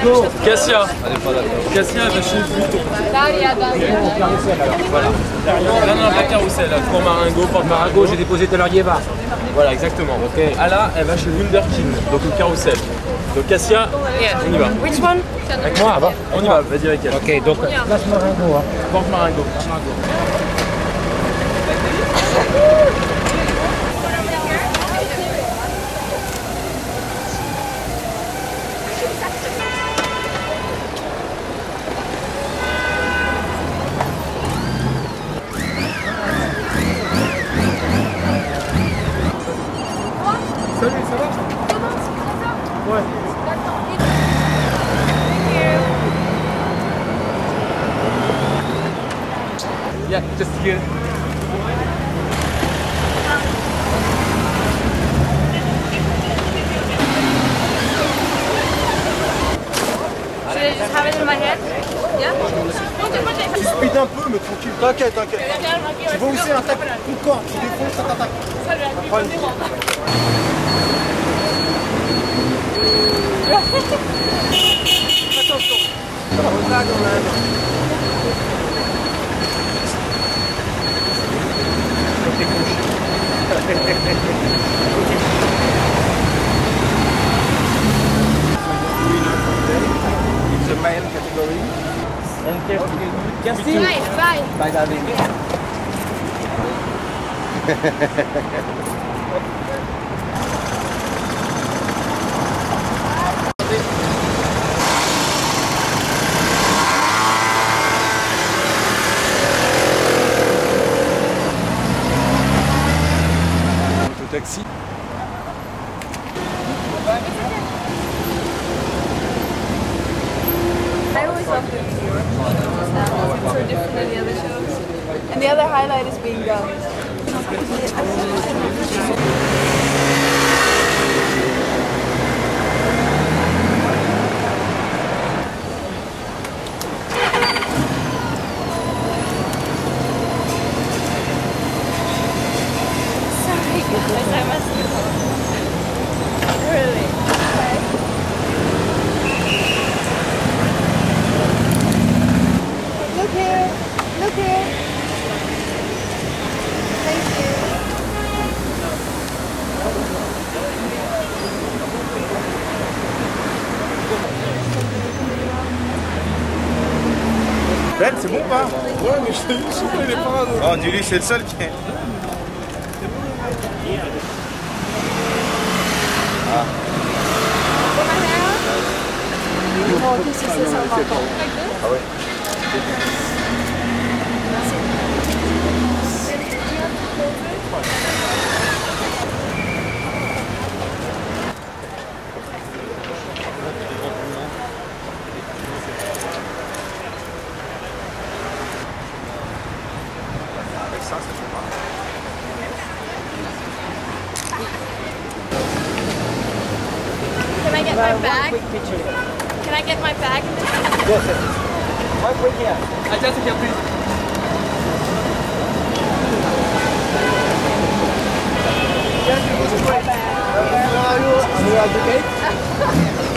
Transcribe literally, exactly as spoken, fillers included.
Kasia, Kasia, elle va chez vous. Voilà. Là, non, pas carousel, pour Marengo, pour Marengo, j'ai déposé tout à l'heure Yéva. Voilà, exactement. Okay. Ala, elle va chez Wunderkind, donc au carrousel. Donc Kasia, on y va. Which one? Avec moi, avant. On y va, vas-y avec elle. Ok, donc place Marengo. Hein. Porte Marengo. Salut, ça va? Ouais. Yeah, just here. Should I just have it in my head? Yeah? Tu speed un peu, mais tranquille. T'inquiète, t'inquiète. Tu vois où c'est un tac ton corps, tu défonces, ça t'attaque. Ça lui a attention, on a quand même. Côté gauche. Bye bye. Taxi. I always love doing this. It's so different than the other shows. And the other highlight is being gone. Ben, c'est bon ou pas? Ouais, mais je t'ai vu souffler les parades. Oh, Dilly, c'est le seul qui est. Ah. Oh, qu'est-ce que c'est ça? Ah ouais. Ça, ça fait mal. Can I get my bag? Can I get my bag? Yes, sir. One quick here. I just take your please. Just take my bag. How are you? Are you okay?